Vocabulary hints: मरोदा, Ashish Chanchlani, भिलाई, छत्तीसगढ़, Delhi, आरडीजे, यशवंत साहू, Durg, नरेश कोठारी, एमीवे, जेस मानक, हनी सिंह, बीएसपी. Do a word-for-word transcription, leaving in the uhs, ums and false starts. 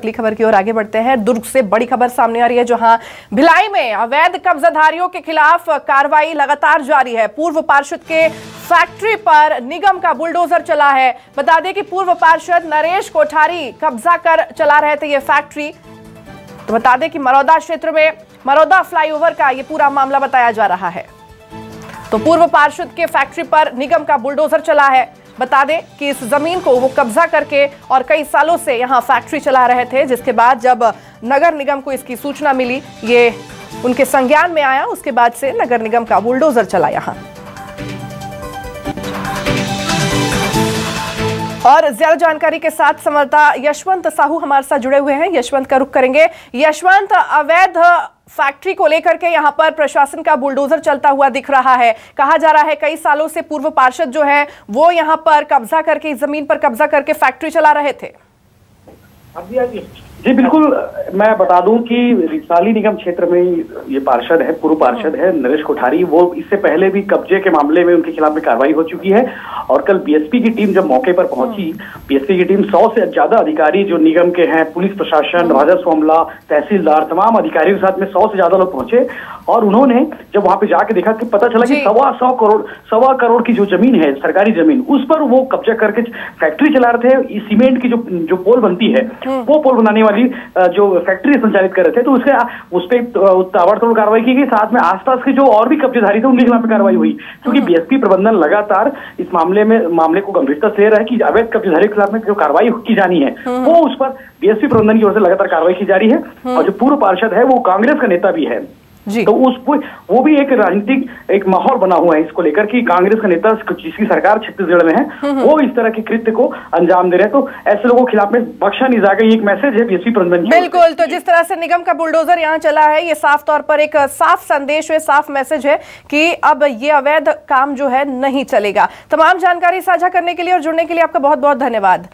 अगली खबर की ओर आगे बढ़ते हैं। दुर्ग से बड़ी खबर सामने आ रही है, जहां भिलाई में अवैध कब्जाधारियों के खिलाफ कार्रवाई लगातार जारी है। पूर्व पार्षद के फैक्ट्री पर निगम का बुलडोजर चला है। बता दें कि पूर्व पार्षद नरेश कोठारी कब्जा कर चला रहे थे ये फैक्ट्री। तो बता दें कि मरोदा क्षेत्र में मरोदा फ्लाईओवर का ये पूरा मामला बताया जा रहा है। तो पूर्व पार्षद के फैक्ट्री पर निगम का बुलडोजर चला है। बता दें कि इस जमीन को वो कब्जा करके और कई सालों से यहाँ फैक्ट्री चला रहे थे, जिसके बाद जब नगर निगम को इसकी सूचना मिली, ये उनके संज्ञान में आया, उसके बाद से नगर निगम का बुलडोजर चला यहाँ। और ज्यादा जानकारी के साथ संवाददाता यशवंत साहू हमारे साथ जुड़े हुए हैं। यशवंत का रुख करेंगे। यशवंत, अवैध फैक्ट्री को लेकर के यहाँ पर प्रशासन का बुलडोजर चलता हुआ दिख रहा है। कहा जा रहा है कई सालों से पूर्व पार्षद जो है वो यहाँ पर कब्जा करके, इस जमीन पर कब्जा करके फैक्ट्री चला रहे थे। जी बिल्कुल, मैं बता दूं कि रिसाली निगम क्षेत्र में ये पार्षद है, पूर्व पार्षद है नरेश कोठारी। वो इससे पहले भी कब्जे के मामले में उनके खिलाफ में कार्रवाई हो चुकी है। और कल बीएसपी की टीम जब मौके पर पहुंची, बीएसपी की टीम सौ से ज्यादा अधिकारी जो निगम के हैं, पुलिस प्रशासन, राजस्व अमला, तहसीलदार, तमाम अधिकारियों के साथ में सौ से ज्यादा लोग पहुंचे। और उन्होंने जब वहां पे जाके देखा कि पता चला कि सवा सौ करोड़ सवा करोड़ की जो जमीन है, सरकारी जमीन, उस पर वो कब्जा करके फैक्ट्री चला रहे थे। सीमेंट की जो जो पोल बनती है, वो पोल बनाने वाली जो फैक्ट्री संचालित कर रहे थे, तो उसके उस पर ताबड़तोड़ कार्रवाई की गई। साथ में आसपास के जो और भी कब्जेधारी थे, उनके खिलाफ कार्रवाई हुई। क्योंकि बीएसपी प्रबंधन लगातार इस मामले में मामले को गंभीरता से ले रहा है कि अवैध कब्जेधारी के खिलाफ में जो कार्रवाई की जानी है, वो उस पर बीएसपी प्रबंधन की ओर से लगातार कार्रवाई की जा रही है। और जो पूर्व पार्षद है वो कांग्रेस का नेता भी है, तो उसको वो भी एक राजनीतिक एक माहौल बना हुआ है इसको लेकर कि कांग्रेस का नेता, जिसकी सरकार छत्तीसगढ़ में है, वो इस तरह के कृत्य को अंजाम दे रहे हैं। तो ऐसे लोगों के खिलाफ में बख्शा नहीं जाएगा, ये एक मैसेज है बीएसपी प्रबंधन। बिल्कुल, तो जिस तरह से निगम का बुलडोजर यहाँ चला है, ये साफ तौर पर एक साफ संदेश है, साफ मैसेज है कि अब ये अवैध काम जो है नहीं चलेगा। तमाम जानकारी साझा करने के लिए और जुड़ने के लिए आपका बहुत बहुत धन्यवाद।